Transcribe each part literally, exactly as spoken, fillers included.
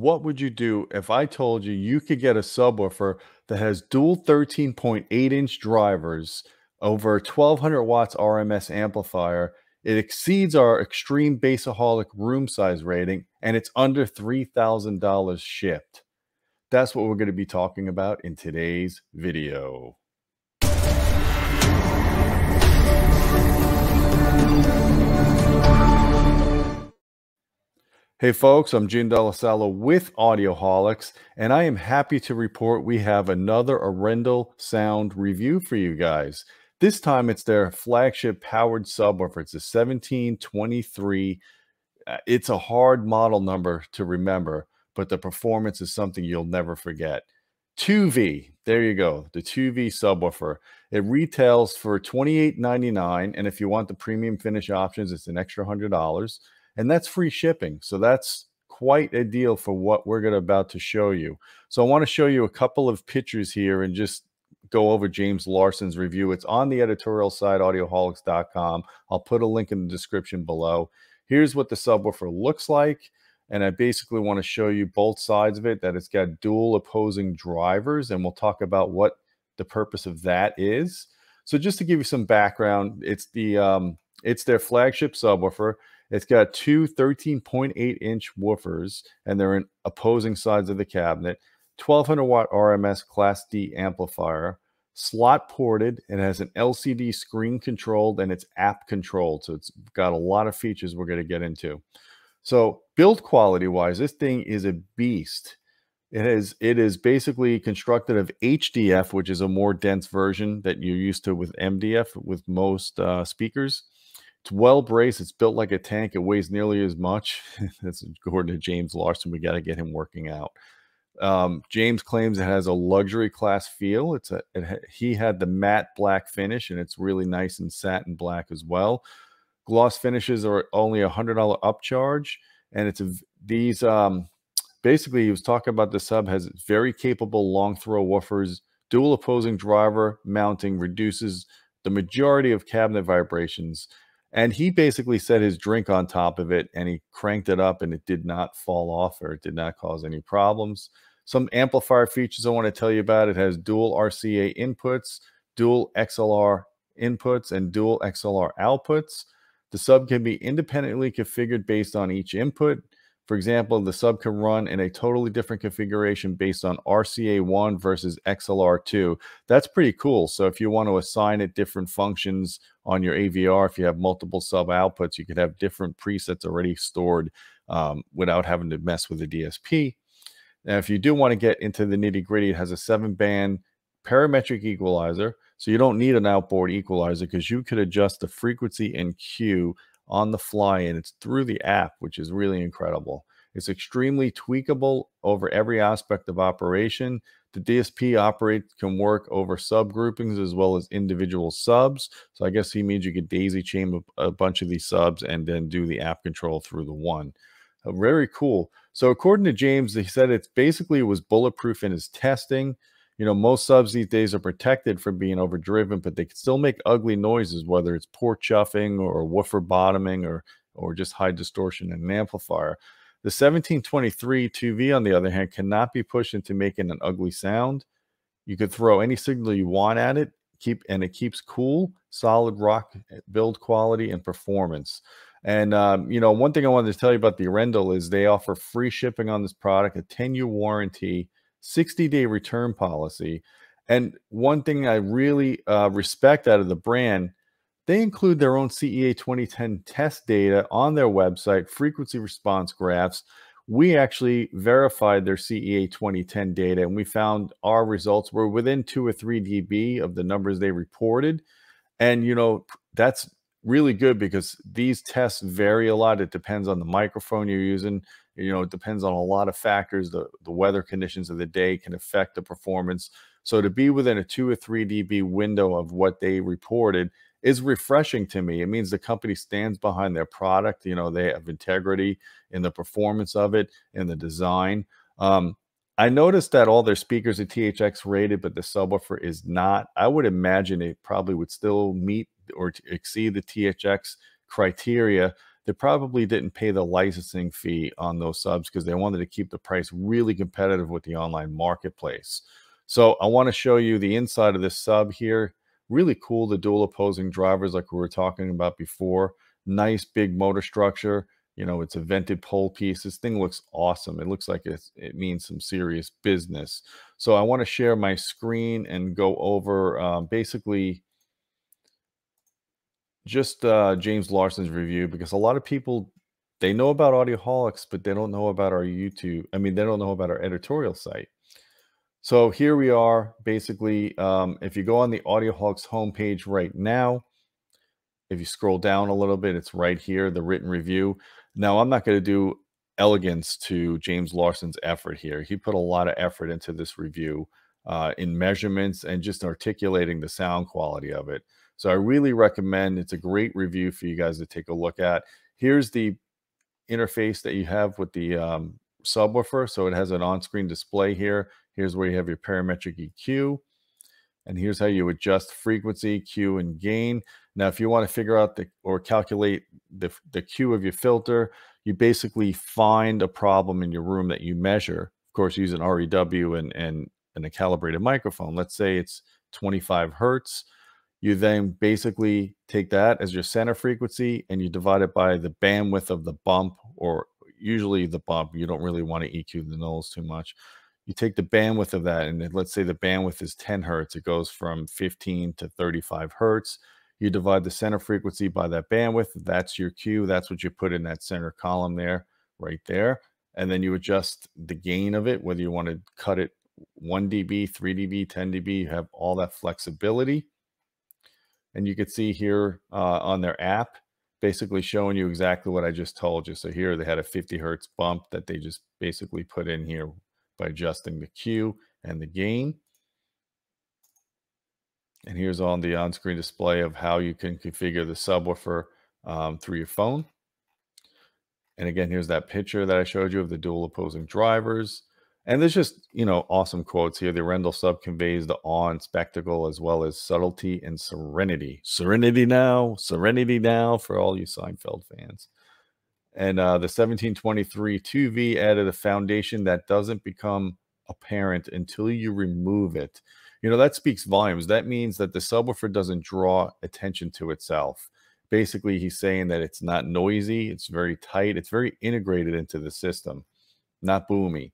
what would you do if I told you you could get a subwoofer that has dual thirteen point eight inch drivers over a twelve hundred watts R M S amplifier? It exceeds our extreme Bassaholic room size rating, and it's under three thousand dollars shipped. That's what we're going to be talking about in today's video. Hey folks, I'm Jim Della Sala with Audioholics, and I am happy to report we have another Arendal Sound review for you guys. This time it's their flagship powered subwoofer. It's a seventeen twenty-three. It's a hard model number to remember, but the performance is something you'll never forget. two V, there you go, the two V subwoofer. It retails for twenty-eight ninety-nine, and if you want the premium finish options, it's an extra one hundred dollars. And that's free shipping. So that's quite a deal for what we're going to about to show you. So I want to show you a couple of pictures here and just go over James Larson's review. It's on the editorial side, audioholics dot com. I'll put a link in the description below. Here's what the subwoofer looks like. And I basically want to show you both sides of it, that it's got dual opposing drivers. And we'll talk about what the purpose of that is. So just to give you some background, it's the um, it's their flagship subwoofer. It's got two thirteen point eight inch woofers, and they're in opposing sides of the cabinet. twelve hundred watt R M S Class D amplifier, slot ported. It has an L C D screen controlled, and it's app controlled. So it's got a lot of features we're going to get into. So build quality wise, this thing is a beast. It is, it is basically constructed of H D F, which is a more dense version that you're used to with M D F with most uh, speakers. It's well braced. It's built like a tank. It weighs nearly as much. That's according to James Larson. We got to get him working out. Um, James claims it has a luxury class feel. It's a it ha he had the matte black finish, and it's really nice and satin black as well. Gloss finishes are only a hundred dollar upcharge, and it's a, these um, basically he was talking about the sub has very capable long throw woofers, dual opposing driver mounting reduces the majority of cabinet vibrations. And he basically set his drink on top of it, and he cranked it up, and it did not fall off, or it did not cause any problems. Some amplifier features I want to tell you about. It has dual R C A inputs, dual X L R inputs, and dual X L R outputs. The sub can be independently configured based on each input. For example, the sub can run in a totally different configuration based on R C A one versus X L R two. That's pretty cool. So if you want to assign it different functions on your A V R, if you have multiple sub outputs, you could have different presets already stored um, without having to mess with the D S P. Now, if you do want to get into the nitty gritty, it has a seven band parametric equalizer. So you don't need an outboard equalizer because you could adjust the frequency and Q on the fly, and it's through the app, which is really incredible. It's extremely tweakable over every aspect of operation. The D S P operates can work over sub groupings as well as individual subs. So I guess he means you could daisy chain a bunch of these subs and then do the app control through the one. Uh, very cool. So according to James, he said it's basically was bulletproof in his testing. You know, most subs these days are protected from being overdriven, but they can still make ugly noises, whether it's poor chuffing or woofer bottoming or, or just high distortion in an amplifier. The seventeen twenty-three two V, on the other hand, cannot be pushed into making an ugly sound. You could throw any signal you want at it, keep and it keeps cool, solid rock build quality and performance. And, um, you know, one thing I wanted to tell you about the Arendal is they offer free shipping on this product, a ten year warranty, sixty day return policy. And one thing I really uh, respect out of the brand, they include their own C E A twenty ten test data on their website, frequency response graphs. We actually verified their C E A twenty ten data, and we found our results were within two or three D B of the numbers they reported. And, you know, that's really good because these tests vary a lot. It depends on the microphone you're using. You know, it depends on a lot of factors. The, the weather conditions of the day can affect the performance. So to be within a two or three D B window of what they reported is refreshing to me. It means the company stands behind their product. You know, they have integrity in the performance of it and the design. Um, I noticed that all their speakers are T H X rated, but the subwoofer is not. I would imagine it probably would still meet or exceed the T H X criteria. they probably didn't pay the licensing fee on those subs because they wanted to keep the price really competitive with the online marketplace. So I want to show you the inside of this sub here. Really cool, the dual opposing drivers like we were talking about before. Nice big motor structure. You know, it's a vented pole piece. This thing looks awesome. It looks like it's, it means some serious business. So I want to share my screen and go over um, basically just uh, James Larson's review, because a lot of people, they know about Audioholics, but they don't know about our YouTube. I mean, they don't know about our editorial site. So here we are. Basically, um, if you go on the Audioholics homepage right now, if you scroll down a little bit, it's right here, the written review. Now, I'm not going to do elegance to James Larson's effort here. He put a lot of effort into this review uh, in measurements and just articulating the sound quality of it. So I really recommend, it's a great review for you guys to take a look at. Here's the interface that you have with the um, subwoofer. So it has an on-screen display here. Here's where you have your parametric E Q. And here's how you adjust frequency, Q, and gain. Now, if you want to figure out the, or calculate the, the Q of your filter, you basically find a problem in your room that you measure. Of course, use an R E W and, and, and a calibrated microphone. Let's say it's twenty-five hertz. You then basically take that as your center frequency and you divide it by the bandwidth of the bump, or usually the bump. You don't really want to E Q the nulls too much. You take the bandwidth of that, and let's say the bandwidth is ten hertz. It goes from fifteen to thirty-five hertz. You divide the center frequency by that bandwidth. That's your Q. That's what you put in that center column there, right there. And then you adjust the gain of it, whether you want to cut it one D B, three D B, ten D B. You have all that flexibility. And you can see here uh, on their app, basically showing you exactly what I just told you. So here they had a fifty hertz bump that they just basically put in here by adjusting the Q and the gain. And here's on the on-screen display of how you can configure the subwoofer um, through your phone. And again, here's that picture that I showed you of the dual opposing drivers. And there's just, you know, awesome quotes here. The Arendal sub conveys the awe and spectacle as well as subtlety and serenity. Serenity now, serenity now for all you Seinfeld fans. And uh, the seventeen twenty-three two V added a foundation that doesn't become apparent until you remove it. You know, that speaks volumes. That means that the subwoofer doesn't draw attention to itself. Basically, he's saying that it's not noisy. It's very tight. It's very integrated into the system, not boomy.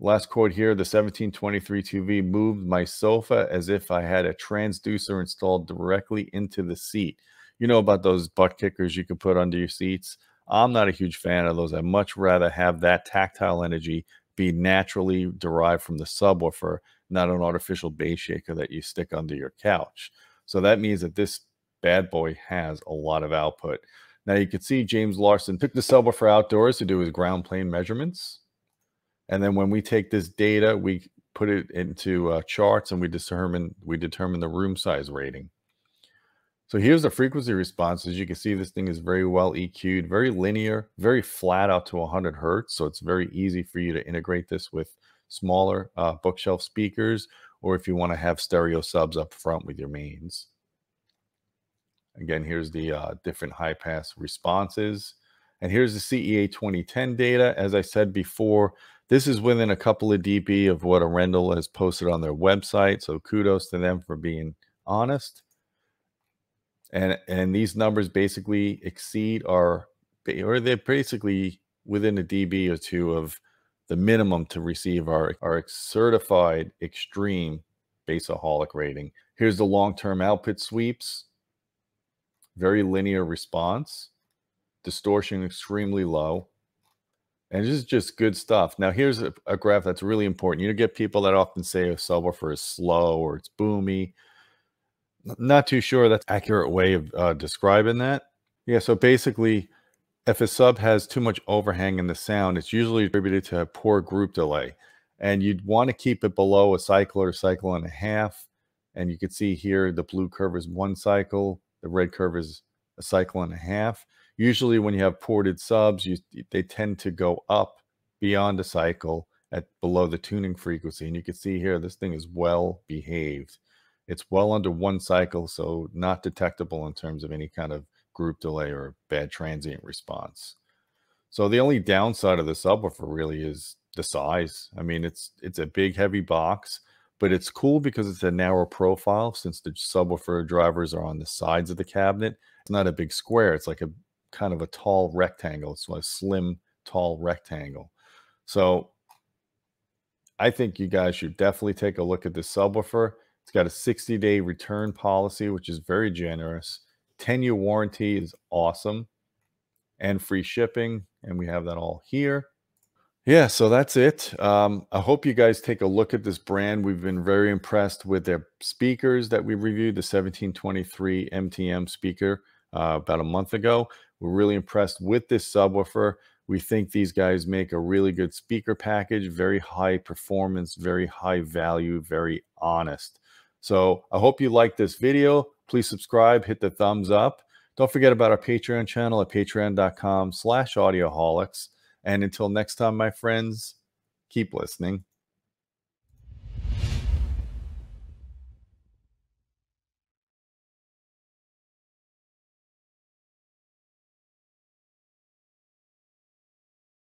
Last quote here, the seventeen twenty-three two V moved my sofa as if I had a transducer installed directly into the seat. You know about those butt kickers you could put under your seats? I'm not a huge fan of those. I'd much rather have that tactile energy be naturally derived from the subwoofer, not an artificial bass shaker that you stick under your couch. So that means that this bad boy has a lot of output. Now you can see James Larson took the subwoofer outdoors to do his ground plane measurements. And then when we take this data, we put it into uh, charts and we determine, we determine the room size rating. So here's the frequency response. As you can see, this thing is very well E Q'd, very linear, very flat out to one hundred hertz. So it's very easy for you to integrate this with smaller uh, bookshelf speakers, or if you want to have stereo subs up front with your mains. Again, here's the uh, different high pass responses. And here's the C E A twenty ten data. As I said before, this is within a couple of dB of what Arendal has posted on their website. So kudos to them for being honest. And, and these numbers basically exceed our, or they're basically within a dB or two of the minimum to receive our, our certified extreme Bassaholic rating. Here's the long-term output sweeps. Very linear response. Distortion extremely low. And this is just good stuff. Now, here's a, a graph that's really important. You get people that often say a subwoofer is slow or it's boomy. Not too sure that's an accurate way of uh, describing that. Yeah, so basically, if a sub has too much overhang in the sound, it's usually attributed to a poor group delay. And you'd want to keep it below a cycle or cycle and a half. And you can see here the blue curve is one cycle, the red curve is a cycle and a half. Usually when you have ported subs, you, they tend to go up beyond a cycle at below the tuning frequency. And you can see here, this thing is well behaved. It's well under one cycle, so not detectable in terms of any kind of group delay or bad transient response. So the only downside of the subwoofer really is the size. I mean, it's it's a big, heavy box, but it's cool because it's a narrow profile since the subwoofer drivers are on the sides of the cabinet. It's not a big square. It's like a kind of a tall rectangle. It's a slim, tall rectangle. So I think you guys should definitely take a look at this subwoofer. It's got a sixty day return policy, which is very generous. ten year warranty is awesome, and free shipping. And we have that all here. Yeah, so that's it. Um, I hope you guys take a look at this brand. We've been very impressed with their speakers that we reviewed, the seventeen twenty-three M T M speaker uh, about a month ago. We're really impressed with this subwoofer. We think these guys make a really good speaker package, very high performance, very high value, very honest. So I hope you like this video. Please subscribe, hit the thumbs up. Don't forget about our Patreon channel at patreon dot com slash audioholics. And until next time, my friends, keep listening.